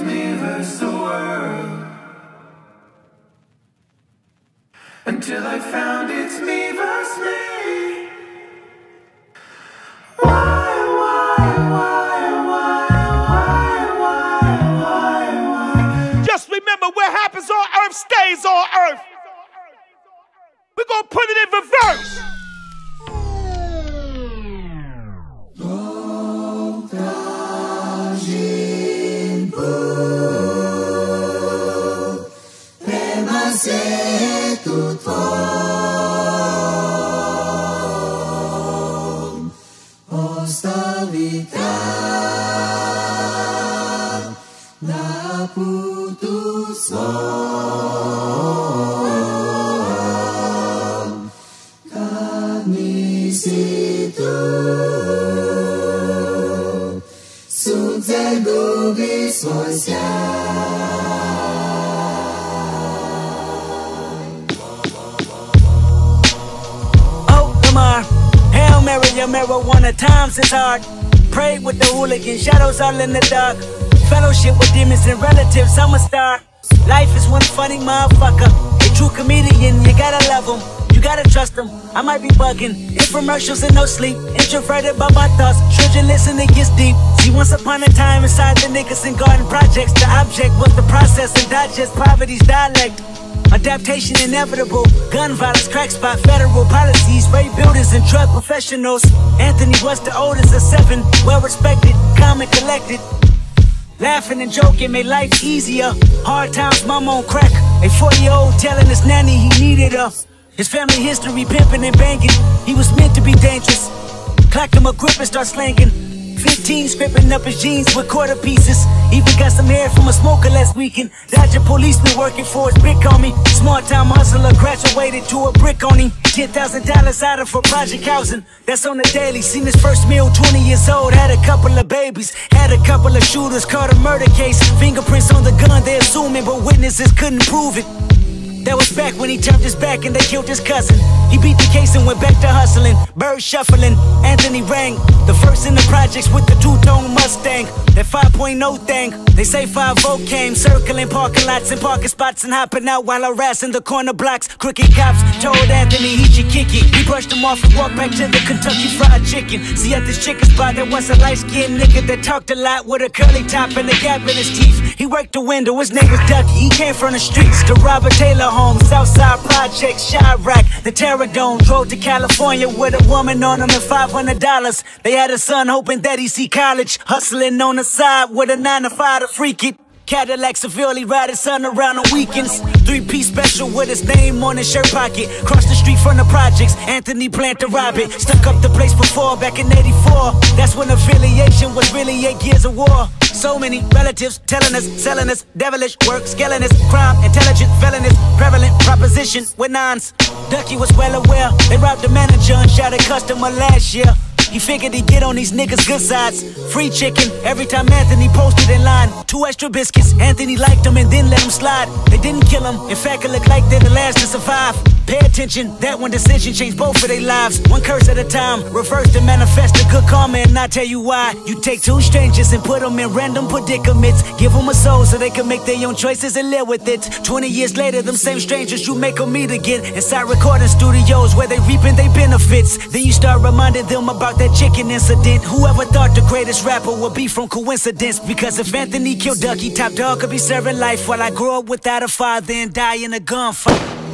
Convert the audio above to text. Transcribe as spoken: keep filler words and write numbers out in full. is me versus the world. Until I found it's me versus me. Why, why, why, why, why, why, why? Just remember, what happens on earth stays on earth. We're gonna put it in reverse. Marijuana times is hard. Pray with the hooligan, shadows all in the dark. Fellowship with demons and relatives, I'm a star. Life is one funny motherfucker. A true comedian, you gotta love him, you gotta trust him. I might be bugging, infomercials and no sleep. Introverted by my thoughts, should you listen, it gets deep. See, once upon a time inside the niggas and garden projects, the object was the process and digest poverty's dialect. Adaptation inevitable, gun violence, crack spot, federal policies, rape builders and drug professionals. Anthony was the oldest of seven, well respected, calm and collected. Laughing and joking made life easier. Hard times, mom on crack. A forty year old telling his nanny he needed her. His family history, pimping and banking. He was meant to be dangerous. Clacked him a grip and start slanging. Fifteen, scraping up his jeans with quarter pieces. Even got some hair from a smoker last weekend. Dodger policeman working for his brick on me. Small time hustler graduated to a brick on him. ten thousand dollars out of for project housing. That's on the daily. Seen his first meal, twenty years old. Had a couple of babies. Had a couple of shooters. Caught a murder case. Fingerprints on the gun, they assuming, but witnesses couldn't prove it. That was back when he turned his back and they killed his cousin. He beat the case and went back to hustling. Bird shuffling, Anthony rang. The first in the projects with the two-tone Mustang. That five point oh thing. They say five oh came, circling parking lots and parking spots and hopping out while harassing the corner blocks. Crooked cops told Anthony he should kick it. He brushed him off and walked back to the Kentucky Fried Chicken. See, at this chicken spot there was a light-skinned nigga that talked a lot with a curly top and a gap in his teeth. He worked the window, his name was Ducky. He came from the streets to Robert Taylor home, Southside Project, Chirac, the Terradome. Drove to California with a woman on him and five hundred dollars. They had a son hoping that he'd see college, hustling on the side with a nine to five to freak it. Cadillac severely ride his son around on weekends. Three-piece special with his name on his shirt pocket. Crossed the street from the projects, Anthony planned to rob it. Stuck up the place before, back in eighty-four. That's when affiliation was really eight years of war. So many relatives telling us, selling us, devilish work, scaling us, crime, intelligent, villainous, prevalent proposition with nines. Ducky was well aware, they robbed the manager and shot a customer last year. He figured he'd get on these niggas' good sides. Free chicken every time Anthony posted in line. Two extra biscuits, Anthony liked them and then let them slide. They didn't kill him, in fact it looked like they're the last to survive. Pay attention, that one decision changed both of their lives. One curse at a time, reverse to manifest a good karma. And I tell you why, you take two strangers and put them in random predicaments. Give them a soul so they can make their own choices and live with it. Twenty years later, them same strangers you make them meet again inside recording studios where they reaping their benefits. Then you start reminding them about that chicken incident. Whoever thought the greatest rapper would be from coincidence? Because if Anthony killed Ducky, Top Dog could be serving life while I grow up without a father and die in a gunfight.